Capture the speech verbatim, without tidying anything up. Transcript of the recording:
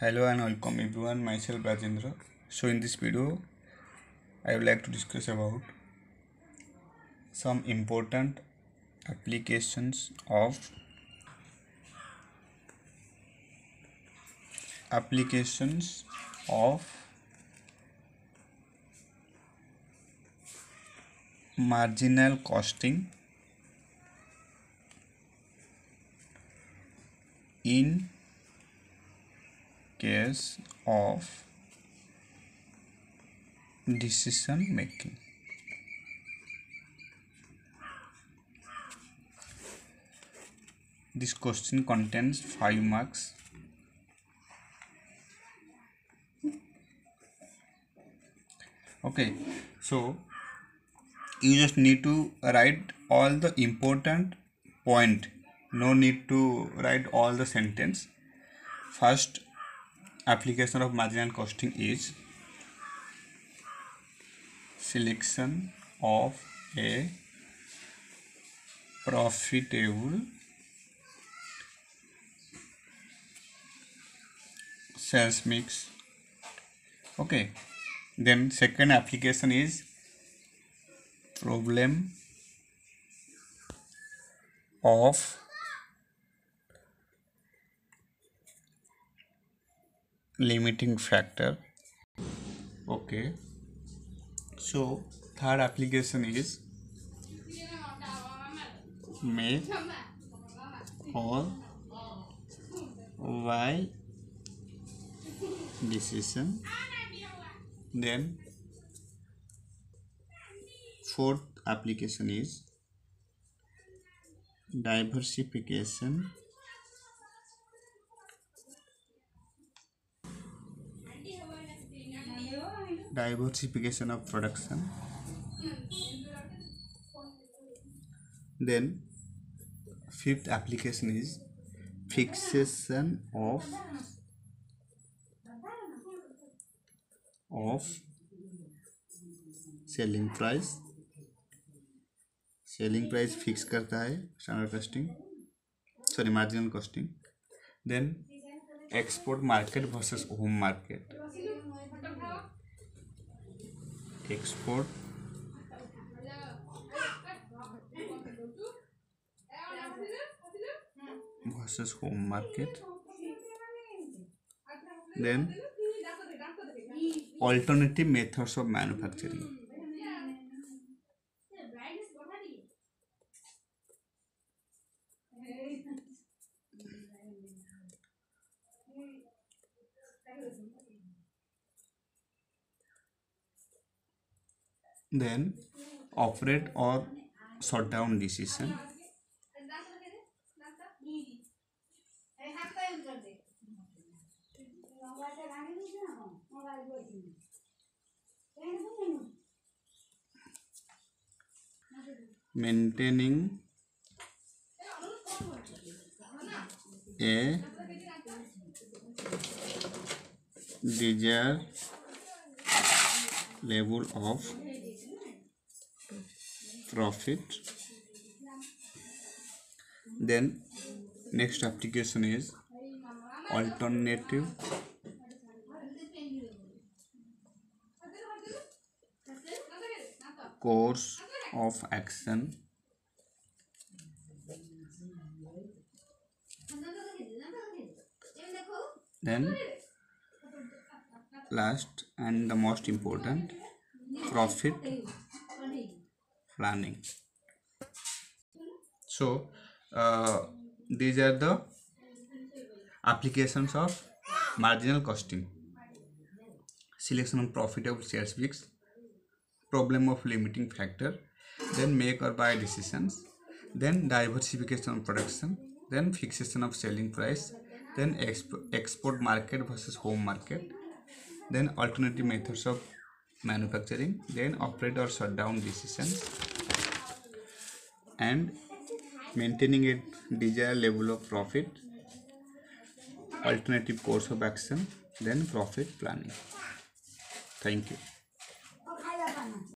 Hello and welcome everyone, myself Rajendra. So in this video I would like to discuss about some important applications of applications of marginal costing in case of decision making. This question contains five marks. Okay, so you just need to write all the important point, no need to write all the sentence. First application of marginal costing is selection of a profitable sales mix. Okay, then second application is problem of limiting factor. Okay, so third application is make or why decision. Then fourth application is diversification diversification of production. Then fifth application is fixation of of selling price. Selling price fix करता है standard costing sorry marginal costing. Then export market versus home market. Export versus home market. Then alternative methods of manufacturing. Then operate or shut down decision. Maintaining a desired level of profit. Then next application is alternative course of action. Then last and the most important, profit planning. So uh, these are the applications of marginal costing: selection of profitable sales mix, problem of limiting factor, then make or buy decisions, then diversification of production, then fixation of selling price, then exp export market versus home market, then alternative methods of manufacturing, then operate or shut down decisions, and maintaining a desired level of profit, alternative course of action, then profit planning. Thank you.